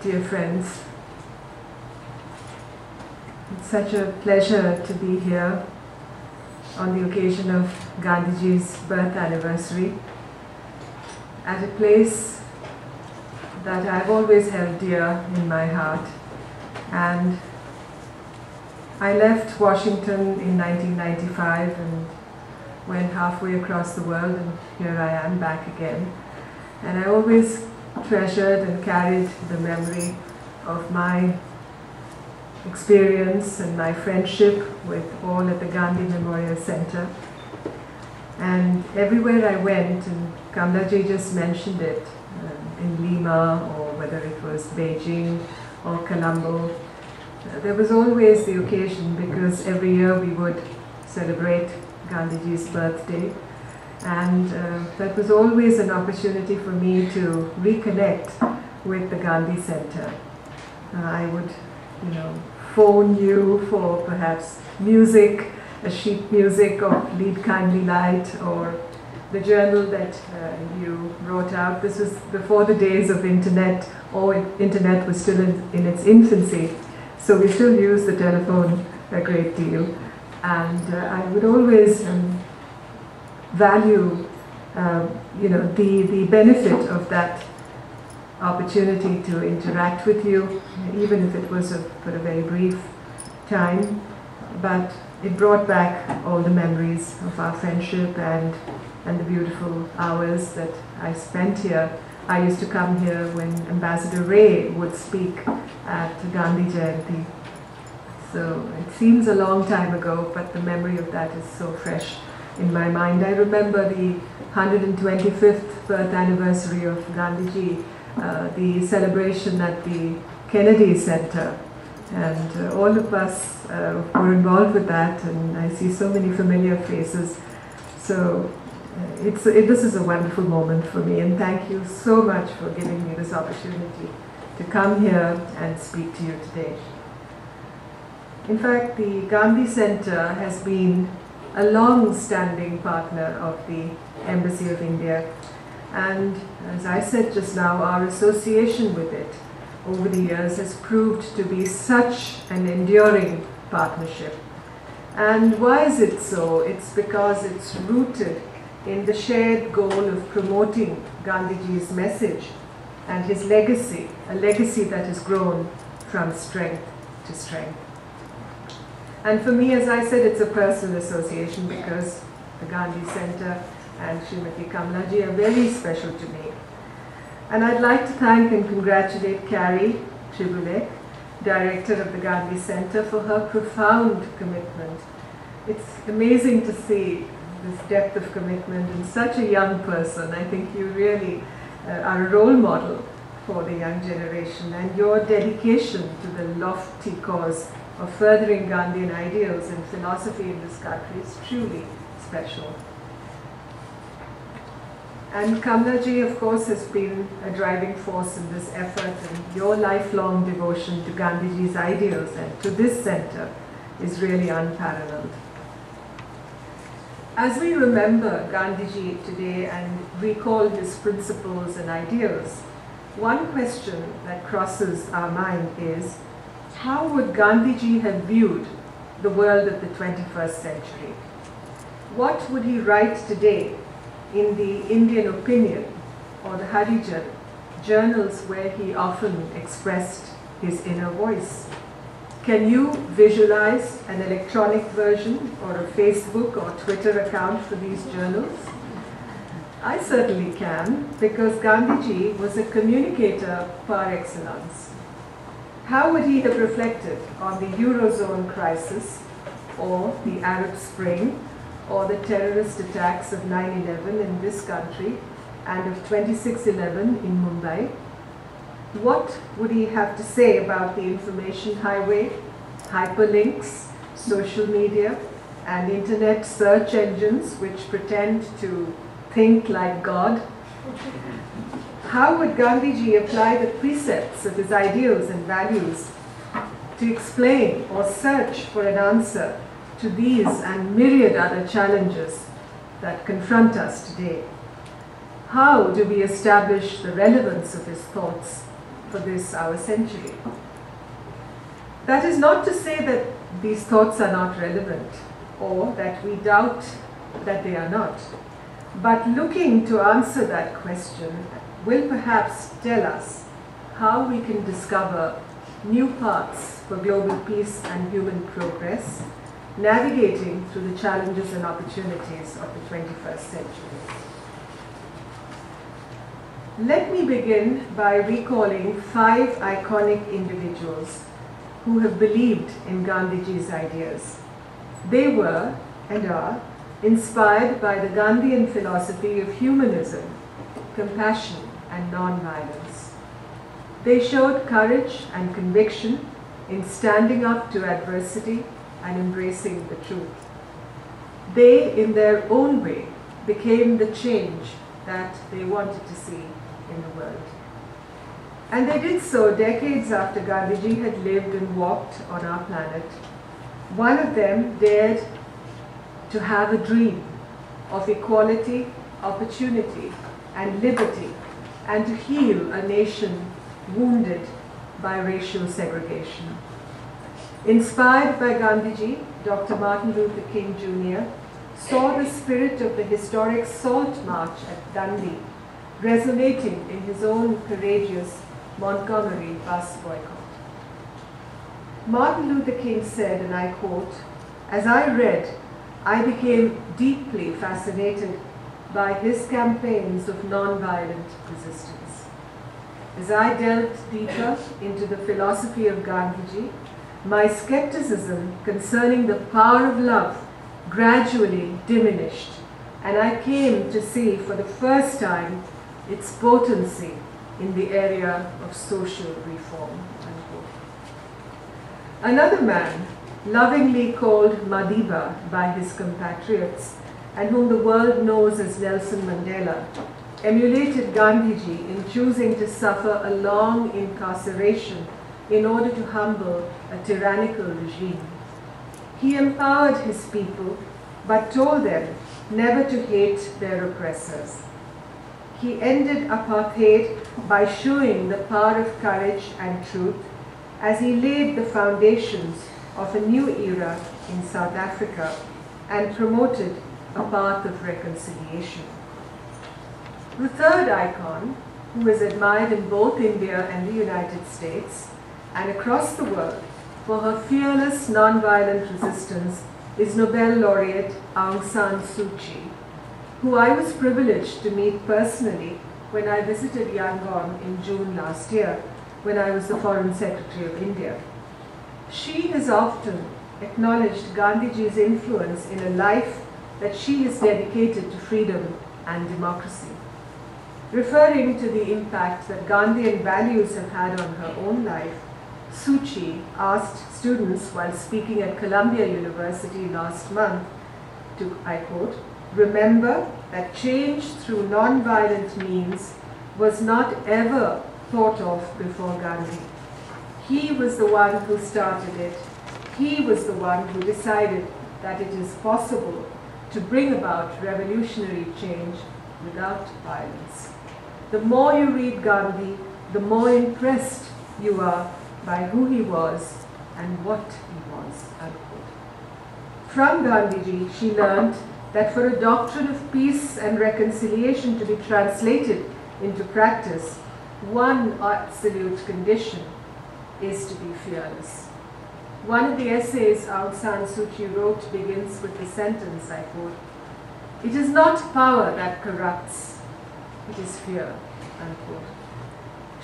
Dear friends, it's such a pleasure to be here on the occasion of Gandhiji's birth anniversary at a place that I've always held dear in my heart. And I left Washington in 1995 and went halfway across the world, and here I am back again. And I always treasured and carried the memory of my experience and my friendship with all at the Gandhi Memorial Center. And everywhere I went, and Kamlaji just mentioned it, in Lima or whether it was Beijing or Colombo, there was always the occasion, because every year we would celebrate Gandhiji's birthday. And that was always an opportunity for me to reconnect with the Gandhi Center. I would, phone you for perhaps music, a sheet music of Lead Kindly Light, or the journal that you wrote out. This was before the days of internet, or internet was still in its infancy. So we still use the telephone a great deal. And I would always value, the benefit of that opportunity to interact with you, even if it was for a very brief time. But it brought back all the memories of our friendship and the beautiful hours that I spent here. I used to come here when Ambassador Rao would speak at Gandhi Jayanti. So it seems a long time ago, but the memory of that is so fresh in my mind. I remember the 125th birth anniversary of Gandhiji, the celebration at the Kennedy Center, and all of us were involved with that, and I see so many familiar faces. So this is a wonderful moment for me, and thank you so much for giving me this opportunity to come here and speak to you today. In fact, the Gandhi Center has been a long-standing partner of the Embassy of India, and as I said just now, our association with it over the years has proved to be such an enduring partnership. And why is it so? It's because it's rooted in the shared goal of promoting Gandhiji's message and his legacy, a legacy that has grown from strength to strength. And for me, as I said, it's a personal association, because the Gandhi Center and Srimati Kamlaji are very special to me. And I'd like to thank and congratulate Carrie Tribulek, Director of the Gandhi Center, for her profound commitment. It's amazing to see this depth of commitment in such a young person. I think you really are a role model for the young generation, and your dedication to the lofty cause of furthering Gandhian ideals and philosophy in this country is truly special. And Kamlaji, of course, has been a driving force in this effort, and your lifelong devotion to Gandhiji's ideals and to this center is really unparalleled. As we remember Gandhiji today and recall his principles and ideals, one question that crosses our mind is, how would Gandhiji have viewed the world of the 21st century? What would he write today in the Indian Opinion or the Harijan, journals where he often expressed his inner voice? Can you visualize an electronic version or a Facebook or Twitter account for these journals? I certainly can, because Gandhiji was a communicator par excellence. How would he have reflected on the Eurozone crisis, or the Arab Spring, or the terrorist attacks of 9/11 in this country and of 26/11 in Mumbai? What would he have to say about the information highway, hyperlinks, social media, and internet search engines which pretend to think like God? How would Gandhiji apply the precepts of his ideals and values to explain or search for an answer to these and myriad other challenges that confront us today? How do we establish the relevance of his thoughts for this, our century. That is not to say that these thoughts are not relevant or that we doubt that they are not. But looking to answer that question will perhaps tell us how we can discover new paths for global peace and human progress, navigating through the challenges and opportunities of the 21st century. Let me begin by recalling 5 iconic individuals who have believed in Gandhiji's ideas. They were, and are, inspired by the Gandhian philosophy of humanism, compassion, and non-violence. They showed courage and conviction in standing up to adversity and embracing the truth. They, in their own way, became the change that they wanted to see in the world. And they did so decades after Gandhiji had lived and walked on our planet. One of them dared to have a dream of equality, opportunity, and liberty, and to heal a nation wounded by racial segregation. Inspired by Gandhiji, Dr. Martin Luther King Jr. saw the spirit of the historic Salt March at Dundee resonating in his own courageous Montgomery bus boycott. Martin Luther King said, and I quote, "As I read, I became deeply fascinated by his campaigns of non-violent resistance. As I delved deeper into the philosophy of Gandhiji, my skepticism concerning the power of love gradually diminished, and I came to see for the first time its potency in the area of social reform." Another man, lovingly called Madiba by his compatriots, and whom the world knows as Nelson Mandela, emulated Gandhiji in choosing to suffer a long incarceration in order to humble a tyrannical regime. He empowered his people, but told them never to hate their oppressors. He ended apartheid by showing the power of courage and truth as he laid the foundations of a new era in South Africa and promoted a path of reconciliation. The third icon, who is admired in both India and the United States and across the world for her fearless non-violent resistance, is Nobel laureate Aung San Suu Kyi, who I was privileged to meet personally when I visited Yangon in June last year, when I was the Foreign Secretary of India. She has often acknowledged Gandhiji's influence in a life that she has dedicated to freedom and democracy. Referring to the impact that Gandhian values have had on her own life, Suu Kyi asked students while speaking at Columbia University last month to, I quote, "Remember that change through non-violent means was not ever thought of before Gandhi. He was the one who started it. He was the one who decided that it is possible to bring about revolutionary change without violence." The more you read Gandhi, the more impressed you are by who he was and what he was. Unquote. From Gandhiji, she learned that for a doctrine of peace and reconciliation to be translated into practice, one absolute condition is to be fearless. One of the essays Aung San Suu Kyi wrote begins with the sentence, I quote, "It is not power that corrupts, it is fear," unquote.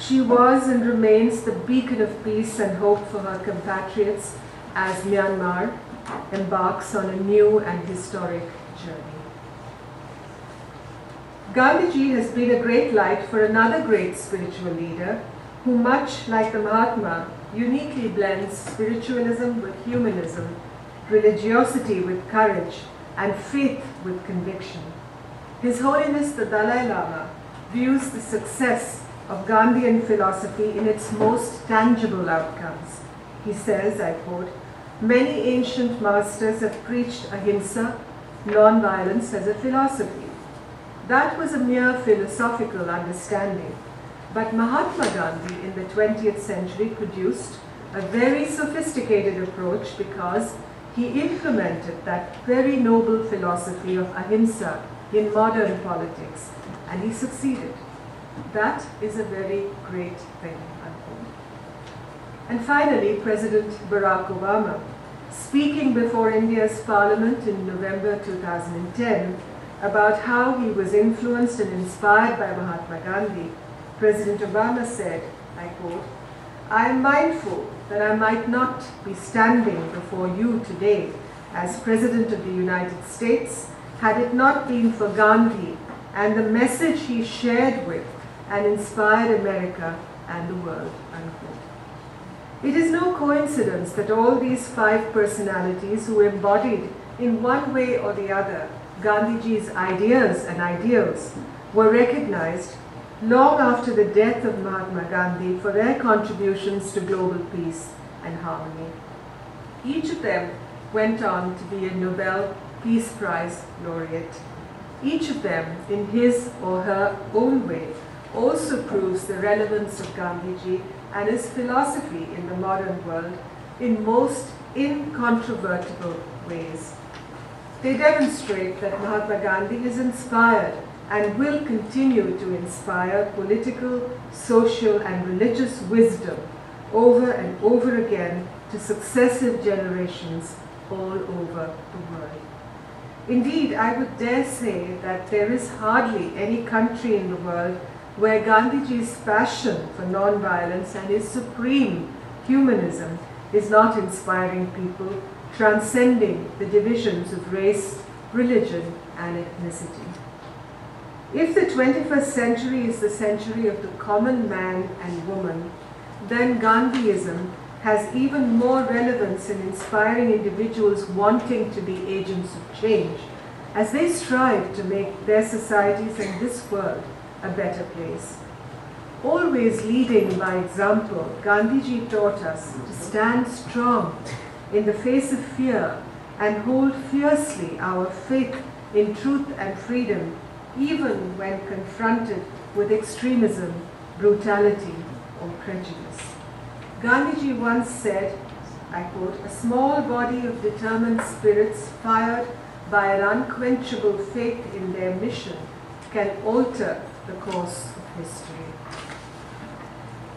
She was and remains the beacon of peace and hope for her compatriots as Myanmar embarks on a new and historic journey. Gandhiji has been a great light for another great spiritual leader who, much like the Mahatma, uniquely blends spiritualism with humanism, religiosity with courage, and faith with conviction. His Holiness the Dalai Lama views the success of Gandhian philosophy in its most tangible outcomes. He says, I quote, "Many ancient masters have preached ahimsa, non-violence, as a philosophy. That was a mere philosophical understanding. But Mahatma Gandhi in the 20th century produced a very sophisticated approach because he implemented that very noble philosophy of ahimsa in modern politics, and he succeeded. That is a very great thing, unquote. And finally, President Barack Obama, speaking before India's Parliament in November 2010 about how he was influenced and inspired by Mahatma Gandhi, President Obama said, I quote, "I am mindful that I might not be standing before you today as President of the United States had it not been for Gandhi and the message he shared with and inspired America and the world," unquote. It is no coincidence that all these five personalities who embodied in one way or the other Gandhiji's ideas and ideals were recognized long after the death of Mahatma Gandhi for their contributions to global peace and harmony. Each of them went on to be a Nobel Peace Prize laureate. Each of them, in his or her own way, also proves the relevance of Gandhiji and his philosophy in the modern world in most incontrovertible ways. They demonstrate that Mahatma Gandhi has inspired and will continue to inspire political, social, and religious wisdom over and over again to successive generations all over the world. Indeed, I would dare say that there is hardly any country in the world where Gandhiji's passion for non-violence and his supreme humanism is not inspiring people, transcending the divisions of race, religion, and ethnicity. If the 21st century is the century of the common man and woman, then Gandhiism has even more relevance in inspiring individuals wanting to be agents of change as they strive to make their societies and this world a better place. Always leading by example, Gandhiji taught us to stand strong in the face of fear and hold fiercely our faith in truth and freedom, even when confronted with extremism, brutality, or prejudice. Gandhiji once said, I quote, "A small body of determined spirits fired by an unquenchable faith in their mission can alter the course of history."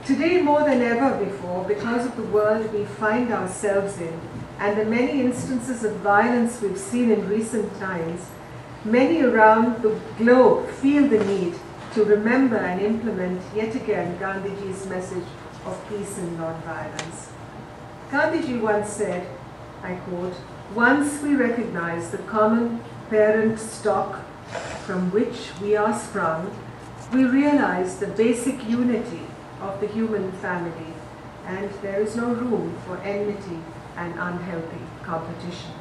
Today, more than ever before, because of the world we find ourselves in and the many instances of violence we've seen in recent times, many around the globe feel the need to remember and implement yet again Gandhiji's message of peace and non-violence. Gandhiji once said, I quote, "Once we recognize the common parent stock from which we are sprung, we realize the basic unity of the human family, and there is no room for enmity and unhealthy competition."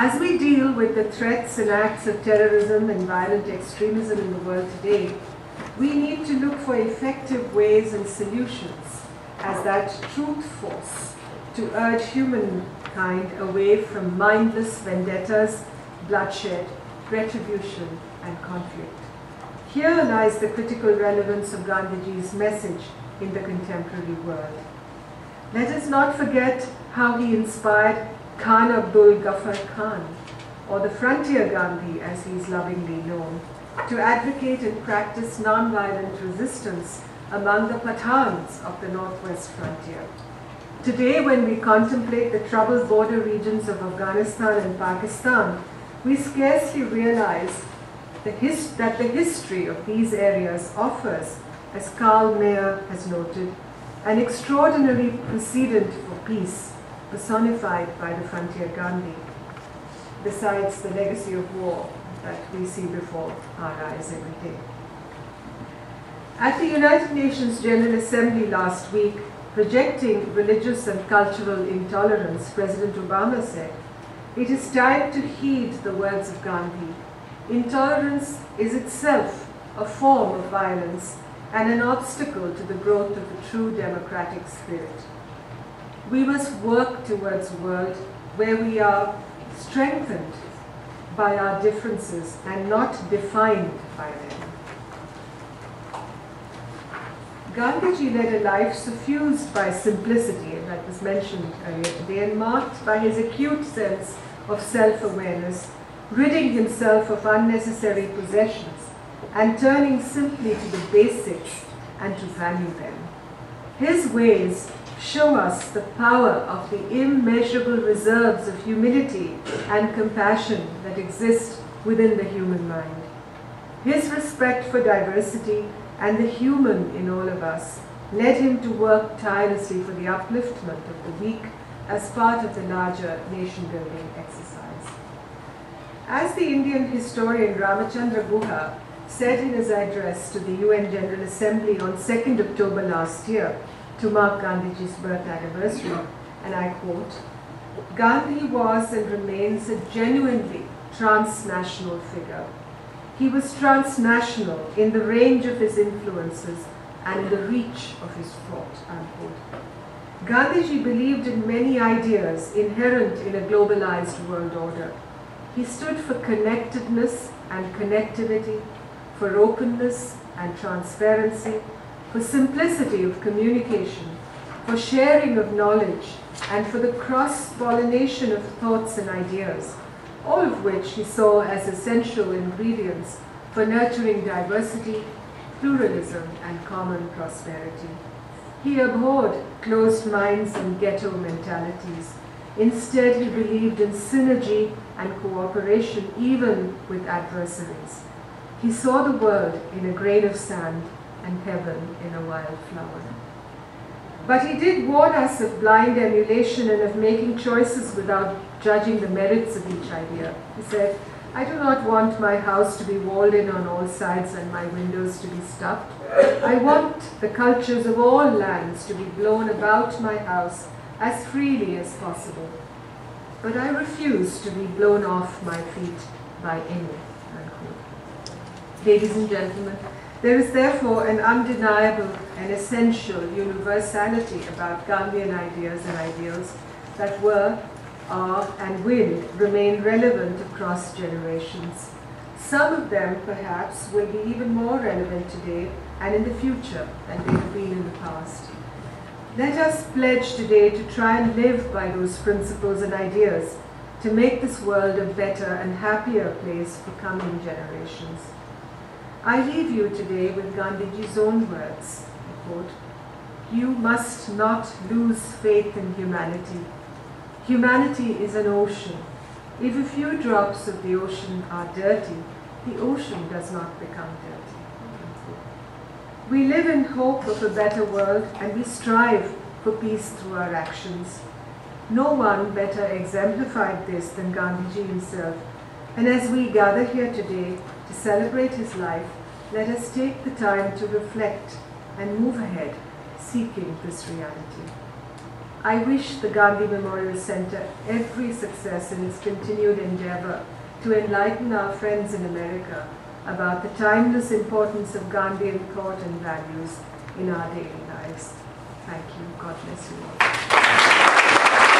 As we deal with the threats and acts of terrorism and violent extremism in the world today, we need to look for effective ways and solutions as that truth force to urge humankind away from mindless vendettas, bloodshed, retribution, and conflict. Here lies the critical relevance of Gandhiji's message in the contemporary world. Let us not forget how he inspired Khan Abdul Ghaffar Khan, or the Frontier Gandhi as he is lovingly known, to advocate and practice non-violent resistance among the Pathans of the Northwest Frontier. Today, when we contemplate the troubled border regions of Afghanistan and Pakistan, we scarcely realize that the history of these areas offers, as Karl Mayer has noted, an extraordinary precedent for peace, personified by the Frontier Gandhi, besides the legacy of war that we see before our eyes every day. At the United Nations General Assembly last week, rejecting religious and cultural intolerance, President Obama said, "It is time to heed the words of Gandhi. Intolerance is itself a form of violence and an obstacle to the growth of the true democratic spirit. We must work towards a world where we are strengthened by our differences and not defined by them." Gandhiji led a life suffused by simplicity, and that was mentioned earlier today, and marked by his acute sense of self-awareness, ridding himself of unnecessary possessions and turning simply to the basics and to value them. His ways show us the power of the immeasurable reserves of humility and compassion that exist within the human mind. His respect for diversity and the human in all of us led him to work tirelessly for the upliftment of the weak as part of the larger nation-building exercise. As the Indian historian Ramachandra Guha said in his address to the UN General Assembly on 2nd October last year to mark Gandhiji's birth anniversary, and I quote, "Gandhi was and remains a genuinely transnational figure. He was transnational in the range of his influences and the reach of his thought." Unquote. Gandhiji believed in many ideas inherent in a globalized world order. He stood for connectedness and connectivity, for openness and transparency, for simplicity of communication, for sharing of knowledge, and for the cross-pollination of thoughts and ideas, all of which he saw as essential ingredients for nurturing diversity, pluralism, and common prosperity. He abhorred closed minds and ghetto mentalities. Instead, he believed in synergy and cooperation, even with adversaries. He saw the world in a grain of sand and heaven in a wild flower. But he did warn us of blind emulation and of making choices without judging the merits of each idea. He said, "I do not want my house to be walled in on all sides and my windows to be stuffed. I want the cultures of all lands to be blown about my house as freely as possible. But I refuse to be blown off my feet by any." Ladies and gentlemen, there is therefore an undeniable and essential universality about Gandhian ideas and ideals that were, are, and will remain relevant across generations. Some of them, perhaps, will be even more relevant today and in the future than they have been in the past. Let us pledge today to try and live by those principles and ideas to make this world a better and happier place for coming generations. I leave you today with Gandhiji's own words, quote, "You must not lose faith in humanity. Humanity is an ocean. If a few drops of the ocean are dirty, the ocean does not become dirty." We live in hope of a better world, and we strive for peace through our actions. No one better exemplified this than Gandhiji himself. And as we gather here today to celebrate his life, let us take the time to reflect and move ahead, seeking this reality. I wish the Gandhi Memorial Center every success in its continued endeavor to enlighten our friends in America about the timeless importance of Gandhian thought and values in our daily lives. Thank you. God bless you all.